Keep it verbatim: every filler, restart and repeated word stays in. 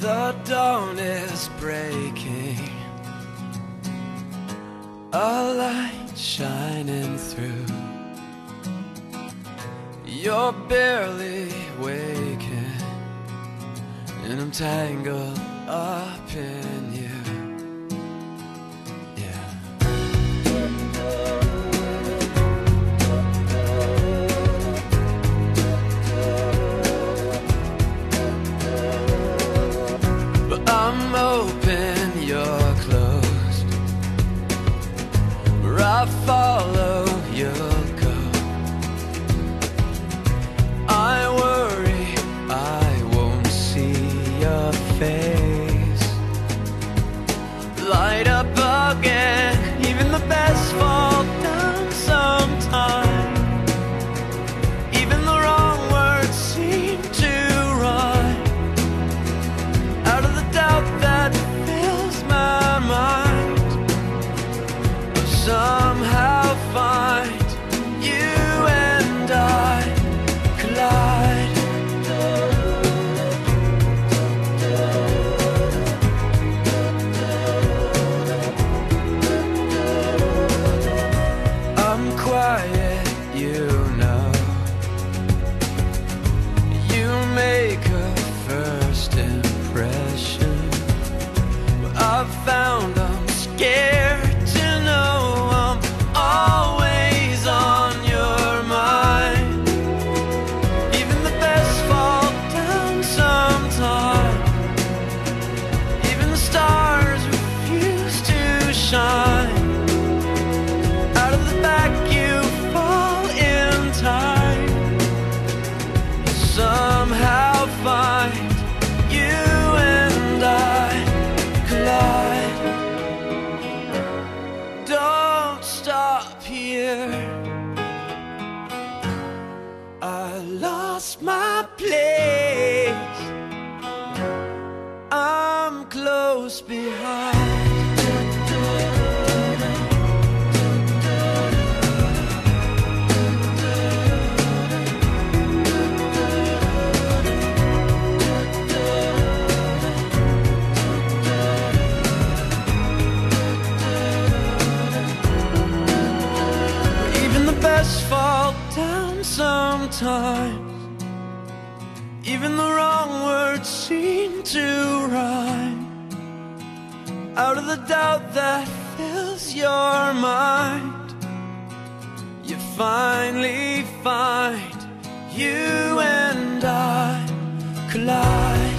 The dawn is breaking, a light shining through. You're barely waking, and I'm tangled up in you. I'm open, you're closed, where I follow you'll go. I worry I won't see your face light up again. Even the best fall down sometime. Even the wrong words seem to run out of the that fills my mind. But somehow find you and I collide. I'm quiet, you know. You make a first impression. I've found I'm scared to know I'm always on your mind. Even the best fall down sometime. Even the stars refuse to shine. Out of the back you fall in time. You somehow find you and I collide. Don't stop here. I lost my place. I'm close behind. Fall down sometimes. Even the wrong words seem to rhyme out of the doubt that fills your mind. You finally find you and I collide.